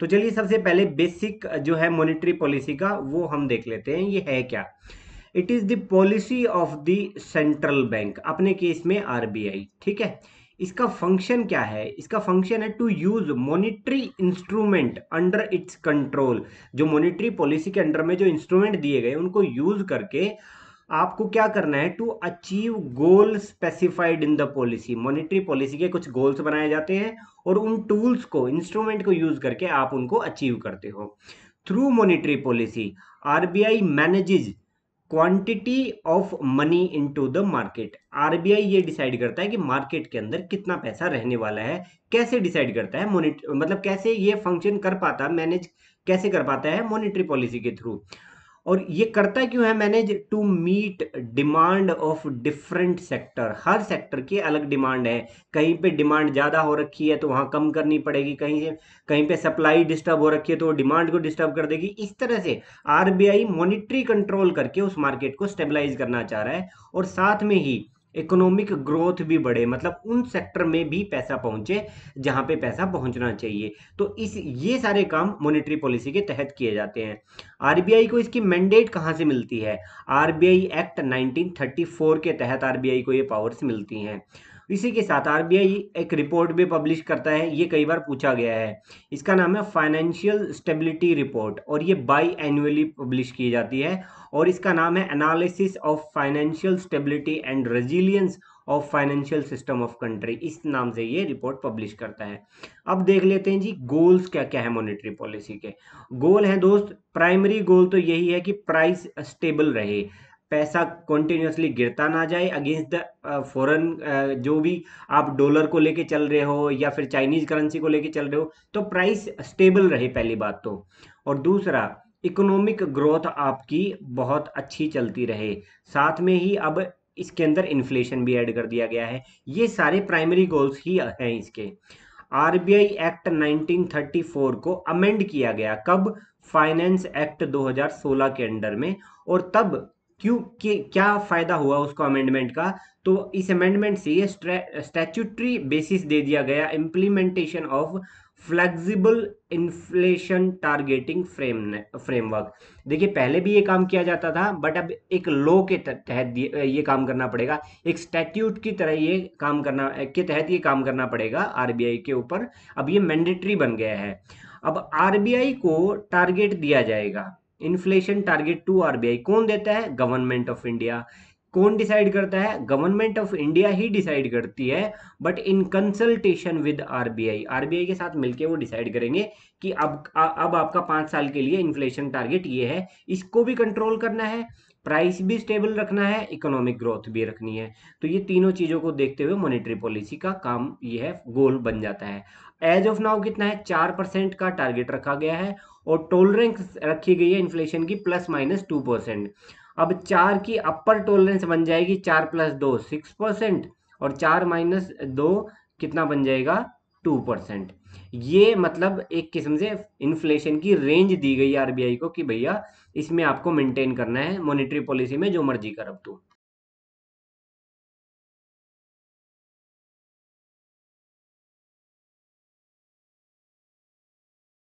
तो चलिए सबसे पहले बेसिक जो है मॉनेटरी पॉलिसी का वो हम देख लेते हैं, ये है क्या। It is the policy of the central bank, अपने केस में आरबीआई, ठीक है। इसका फंक्शन क्या है, इसका फंक्शन है to use monetary instrument under its control. जो मॉनेटरी पॉलिसी के अंडर में जो इंस्ट्रूमेंट दिए गए उनको यूज करके आपको क्या करना है, to achieve goal specified in the policy. Monetary policy के कुछ गोल्स बनाए जाते हैं और उन टूल्स को, इंस्ट्रूमेंट को यूज करके आप उनको अचीव करते हो। Through monetary policy RBI manages quantity of money into the market. RBI ये डिसाइड करता है कि मार्केट के अंदर कितना पैसा रहने वाला है। कैसे डिसाइड करता है, मतलब कैसे ये फंक्शन कर पाता है, मैनेज कैसे कर पाता है मॉनेटरी पॉलिसी के थ्रू। और ये करता क्यों है manage, to meet demand of different sector. हर सेक्टर की अलग डिमांड है, कहीं पे डिमांड ज़्यादा हो रखी है तो वहाँ कम करनी पड़ेगी, कहीं पे सप्लाई डिस्टर्ब हो रखी है तो वो डिमांड को डिस्टर्ब कर देगी। इस तरह से आरबीआई मॉनिटरी कंट्रोल करके उस मार्केट को स्टेबलाइज करना चाह रहा है और साथ में ही इकोनॉमिक ग्रोथ भी बढ़े, मतलब उन सेक्टर में भी पैसा पहुंचे जहां पे पैसा पहुंचना चाहिए। तो ये सारे काम मॉनेटरी पॉलिसी के तहत किए जाते हैं। आरबीआई को इसकी मैंडेट कहां से मिलती है, आरबीआई एक्ट 1934 के तहत आरबीआई को ये पावर्स मिलती हैं। इसी के साथ आरबीआई एक रिपोर्ट भी पब्लिश करता है, ये कई बार पूछा गया है, इसका नाम है फाइनेंशियल स्टेबिलिटी रिपोर्ट और ये बाई एनुअली पब्लिश की जाती है और इसका नाम है analysis of financial stability and resilience of financial system of country, इस नाम से ये रिपोर्ट पब्लिश करता है। अब देख लेते हैं जी गोल्स क्या क्या है मॉनेटरी पॉलिसी के। गोल हैं दोस्त, प्राइमरी गोल तो यही है कि प्राइस स्टेबल रहे, पैसा कंटिन्यूसली गिरता ना जाए अगेंस्ट द फॉरेन, जो भी आप डॉलर को लेके चल रहे हो या फिर चाइनीज करेंसी को लेके चल रहे हो, तो प्राइस स्टेबल रहे पहली बात तो। और दूसरा इकोनॉमिक ग्रोथ आपकी बहुत अच्छी चलती रहे, साथ में ही अब इसके अंदर इन्फ्लेशन भी ऐड कर दिया गया है। ये सारे प्राइमरी गोल्स ही हैं इसके। आरबीआई एक्ट 1934 को अमेंड किया गया कब, फाइनेंस एक्ट 2016 के अंडर में। और तब क्या फ़ायदा हुआ उसको अमेंडमेंट का, तो इस अमेंडमेंट से ये स्टैट्यूटरी बेसिस दे दिया गया implementation of flexible inflation targeting framework. देखिए पहले भी ये काम किया जाता था बट अब एक लॉ के तहत ये काम करना पड़ेगा, एक स्टैट्यूट की तरह ये काम करना के तहत ये काम करना पड़ेगा आरबीआई के ऊपर। अब ये मैंडेटरी बन गया है। अब आरबीआई को टारगेट दिया जाएगा, इन्फ्लेशन टारगेट टू आरबीआई कौन देता है, गवर्नमेंट ऑफ इंडिया। कौन डिसाइड करता है, गवर्नमेंट ऑफ इंडिया ही डिसाइड करती है but in consultation with RBI. RBI के साथ मिलकर वो डिसाइड करेंगे कि अब आपका 5 साल के लिए इन्फ्लेशन टारगेट ये है, इसको भी कंट्रोल करना है, प्राइस भी स्टेबल रखना है, इकोनॉमिक ग्रोथ भी रखनी है। तो ये तीनों चीज़ों को देखते हुए मॉनेटरी पॉलिसी का काम ये है, गोल बन जाता है। एज ऑफ नाउ कितना है, 4% का टारगेट रखा गया है और टॉलरेंस रखी गई है इन्फ्लेशन की ±2%। अब 4 की अपर टॉलरेंस बन जाएगी, 4+2 6% और 4-2 कितना बन जाएगा, 2%। ये मतलब एक किस्म से इन्फ्लेशन की रेंज दी गई आरबीआई को कि भैया इसमें आपको मेंटेन करना है, मॉनेटरी पॉलिसी में जो मर्जी कर अब तो।